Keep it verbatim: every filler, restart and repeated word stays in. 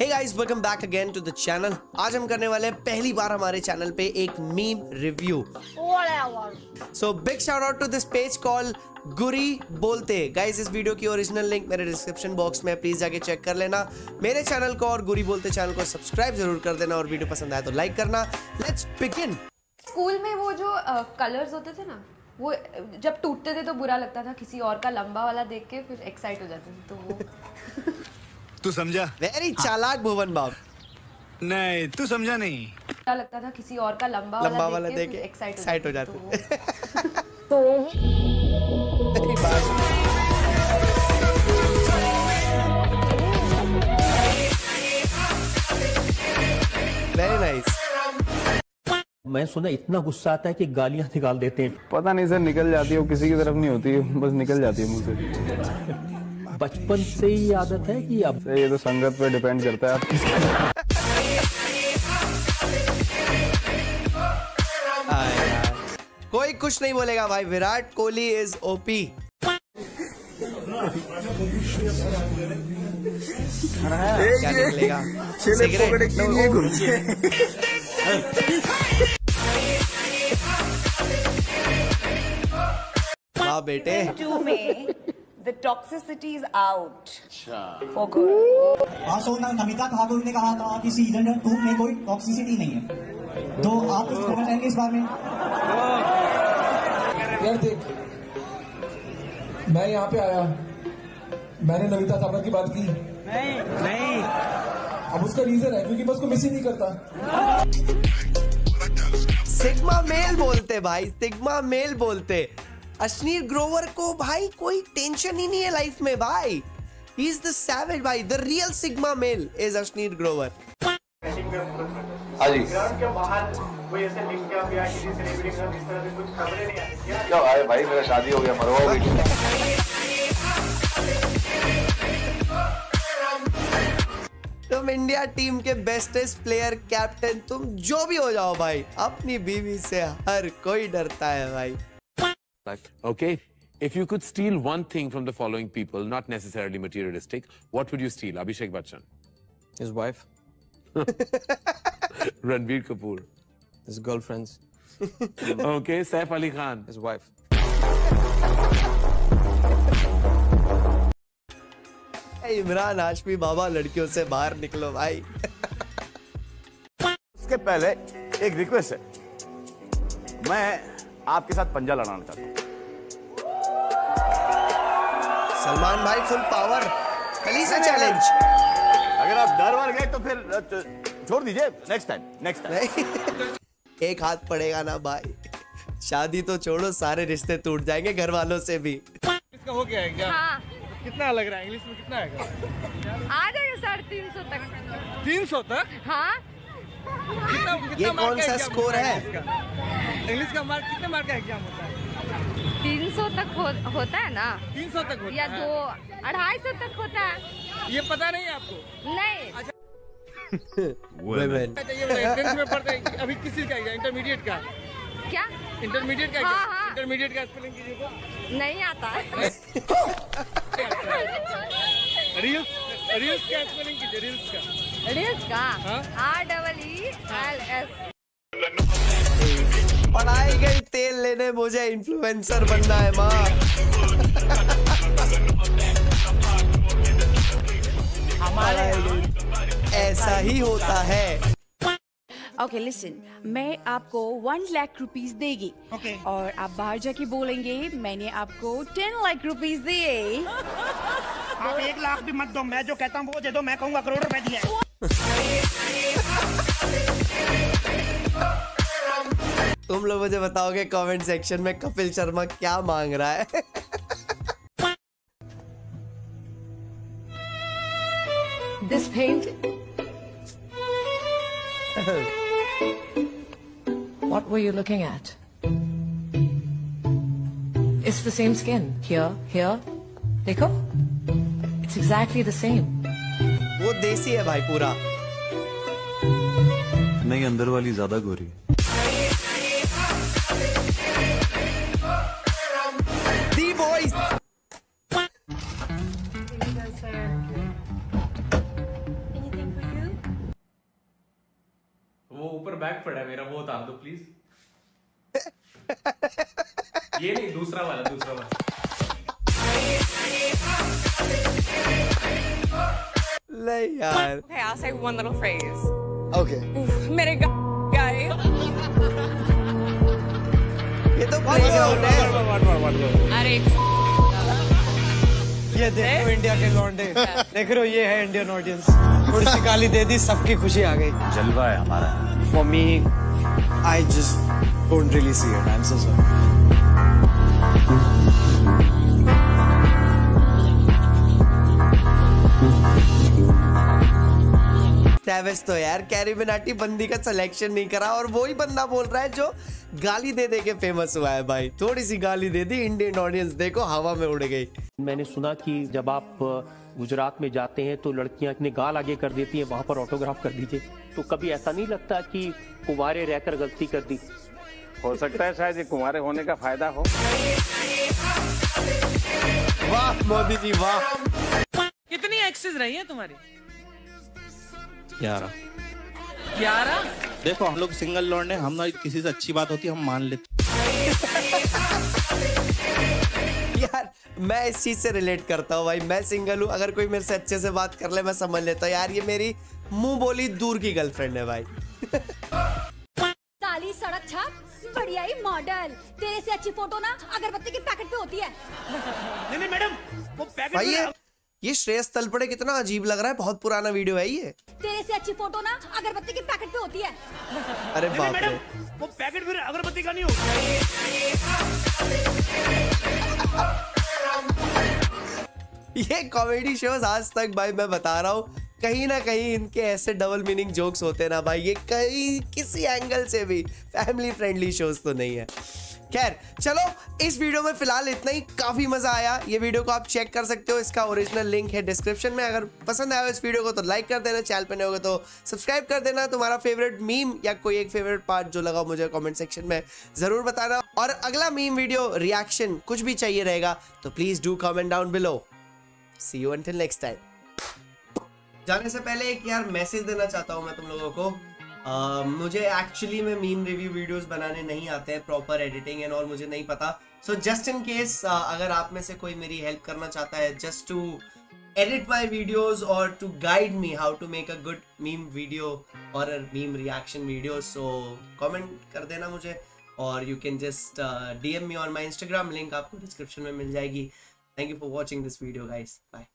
Hey guys welcome back again to the channel. आज हम करने वाले हैं पहली बार हमारे चैनल पे एक meme review. So big shout out to this page called Guri बोलते। गाइस इस वीडियो की ओरिजिनल लिंक मेरे डिस्क्रिप्शन बॉक्स में, प्लीज जाके चेक कर लेना। मेरे चैनल को और गुरी बोलते चैनल को सब्सक्राइब जरूर कर देना, और वीडियो पसंद आए तो लाइक करना। Let's begin. स्कूल में वो जो कलर्स uh, होते थे ना, वो जब टूटते थे तो बुरा लगता था, किसी और का लंबा वाला देख के फिर एक्साइट हो जाते थे, तो वो तू समझा? वेरी चालाक भुवन बाब। नहीं तू समझा नहीं। बुरा लगता था किसी और का लंबा लंबा वाला देख के एक्साइट हो जाते थे। तो वेरी नाइस। मैं सुना इतना गुस्सा आता है कि गालियां निकाल देते हैं। पता नहीं सर, निकल जाती है, वो किसी की तरफ नहीं होती, बस निकल जाती है मुंह से। बचपन से ही आदत है कि अब ये तो संगत पे डिपेंड करता है। कोई कुछ नहीं बोलेगा भाई, विराट कोहली इज ओपी। क्या निकलेगा? सिगरेट। हाँ बेटे, the toxicity is out for good. Namita Thakur ने कहा था कि सीजन टू में कोई टॉक्सिसिटी नहीं है, तो आप कुछ बोलना चाहेंगे इस बारे में? यार देख, मैं यहाँ पे आया, मैंने नमिता ठाकुर की बात की नहीं, नहीं। अब उसका रीजन है क्योंकि मैं उसको मिस ही नहीं करता। सिग्मा मेल बोलते भाई, सिग्मा मेल बोलते। अश्नीर ग्रोवर को भाई कोई टेंशन ही नहीं है लाइफ में भाई। ही इज द सैवेज भाई, the real sigma male is Ashneer Grover. के बाहर कोई ऐसे लिंक क्या गया कि सेलिब्रिटी का इस तरह से कुछ खबरें नहीं आई क्या? क्या भाई, भाई मेरा शादी हो गया, मरवाओ बेटी। तुम इंडिया टीम के बेस्टेस्ट प्लेयर, कैप्टन, तुम जो भी हो जाओ भाई, अपनी बीवी से हर कोई डरता है भाई। Okay, if you could steal one thing from the following people, not necessarily materialistic, what would you steal? Abhishek Bachchan, his wife. Ranbir Kapoor, his girlfriends. Okay, Saif Ali Khan, his wife. Hey Imran Hashmi baba, लड़कियों से बाहर निकलो भाई। उसके पहले एक request है, मैं आपके साथ पंजा लड़ाना चाहता हूं। सलमान भाई फुल पावर, कली से चैलेंज। अगर आप डर वर गए तो फिर छोड़ दीजिए, नेक्स्ट टाइम नेक्स्ट टाइम। एक हाथ पड़ेगा ना भाई, शादी तो छोड़ो, सारे रिश्ते टूट जाएंगे, घर वालों से भी। इसका हो गया है क्या? हाँ। कितना लग रहा है इंग्लिश में, कितना आएगा? आ जाएगा सर तीन सौ तक। तीन सौ तक? हाँ। कितना, कितना ये कौन सा स्कोर है? इंग्लिश का मार्क कितने मार्क का एग्जाम होता है? तीन सौ तक हो, होता है ना? तीन सौ तक होता या है? दो अढ़ाई सौ तक होता है। ये पता नहीं आपको? नहीं। अच्छा। अभी किसी का इंटरमीडिएट का? क्या इंटरमीडिएट का? हाँ, हाँ। इंटरमीडिएट का स्पेलिंग कीजिएगा। नहीं आता है। रियल रियल का स्पेलिंग कीजिए, रियल का। का R double E L S. पढ़ाई गई तेल लेने, मुझे इन्फ्लुएंसर बनना है माँ। हमारे ऐसा ही होता है। ओके लिसन, मैं आपको वन लाख रुपीस देगी। okay. और आप बाहर जाके बोलेंगे मैंने आपको टेन लाख रुपीस दिए। आप एक लाख भी मत दो, मैं जो कहता हूँ वो दे दो, मैं कहूँगा करोड़ रुपए दिए। तुम लोग मुझे बताओगे कमेंट सेक्शन में कपिल शर्मा क्या मांग रहा है। This paint, what were you looking at? It's the same skin here, here. देखो, it's exactly the same. वो देसी है भाई पूरा। नहीं, अंदर वाली ज्यादा गोरी है। The boys. Anything for you? Bag पड़ा है मेरा, वो उतार दो प्लीज। ये नहीं, दूसरा वाला दूसरा वाला यार। Okay, I'll say one little phrase. Okay. मेरे गाय। ये तो प्लेग्राउंड है। अरे ये देखो इंडिया के लौंडे, देख रहे हो, ये है इंडियन ऑडियंस। कुर्सी काली दे दी, सबकी खुशी आ गई, जलवा है हमारा। For me I just don't really see it, I am so sorry. Travis तो यार कैरिबिनाटी बंदी का सिलेक्शन नहीं करा, और वही बंदा बोल रहा है जो गाली दे दे के फेमस हुआ है भाई। थोड़ी सी गाली दे दी, इंडियन ऑडियंस देखो हवा में उड़ गई। मैंने सुना कि जब आप गुजरात में जाते हैं तो लड़कियां अपने गाल आगे कर देती हैं, वहां पर ऑटोग्राफ कर दीजिए। तो कभी ऐसा नहीं लगता कि कुंवारे रहकर गलती कर दी? हो सकता है शायद ये कुंवारे होने का फायदा हो। वाह मोदी जी वाह, कितनी एक्सेस रही है तुम्हारी? ग्यारह ग्यारह। देखो हम लोग सिंगल लौंडे, हम ना किसी से अच्छी बात होती हम मान लेते। यार मैं इस चीज से रिलेट करता हूँ भाई, मैं सिंगल हूँ, अगर कोई मेरे से अच्छे से बात कर ले मैं समझ लेता हूँ यार ये मेरी मुंह बोली दूर की गर्लफ्रेंड है भाई। ताली सड़क छाप बढ़िया ही मॉडल, तेरे से अच्छी फोटो ना अगरबत्ती के पैकेट पे होती है। नहीं नहीं मैडम, वो पैकेट भाई है। ये श्रेयस तलपड़े कितना अजीब लग रहा है, बहुत पुराना वीडियो है ये। तेरे से अच्छी फोटो ना अगरबत्ती के पैकेट पे होती है। अरे बाप रे, वो पैकेट फिर अगरबत्ती का नहीं हो। ये कॉमेडी शोज आज तक भाई मैं बता रहा हूँ, कहीं ना कहीं इनके ऐसे डबल मीनिंग जोक्स होते हैं ना भाई, ये कहीं किसी एंगल से भी फैमिली फ्रेंडली शोज तो नहीं है। खैर चलो इस वीडियो में फिलहाल इतना ही, काफी मजा आया। ये वीडियो को आप चेक कर सकते हो, इसका ओरिजिनल लिंक है डिस्क्रिप्शन में। अगर पसंद आया इस वीडियो को तो लाइक कर देना, चैनल पर नए होगा तो सब्सक्राइब कर देना। तुम्हारा फेवरेट मीम या कोई एक फेवरेट पार्ट जो लगा मुझे कमेंट सेक्शन में जरूर बताना, और अगला मीम वीडियो रिएक्शन कुछ भी चाहिए रहेगा तो please do comment down below. See you until next time. जाने से पहले एक यार मैसेज देना चाहता हूँ मैं तुम लोगों को। Uh, मुझे एक्चुअली में मीम रिव्यू वीडियोस बनाने नहीं आते हैं, प्रॉपर एडिटिंग एंड ऑल मुझे नहीं पता। सो जस्ट इन केस अगर आप में से कोई मेरी हेल्प करना चाहता है just to edit my videos और to guide me how to make a good meme video और meme reaction video, so comment कर देना मुझे, और you can just D M me on my Instagram, link आपको डिस्क्रिप्शन में मिल जाएगी। Thank you for watching this video guys, bye.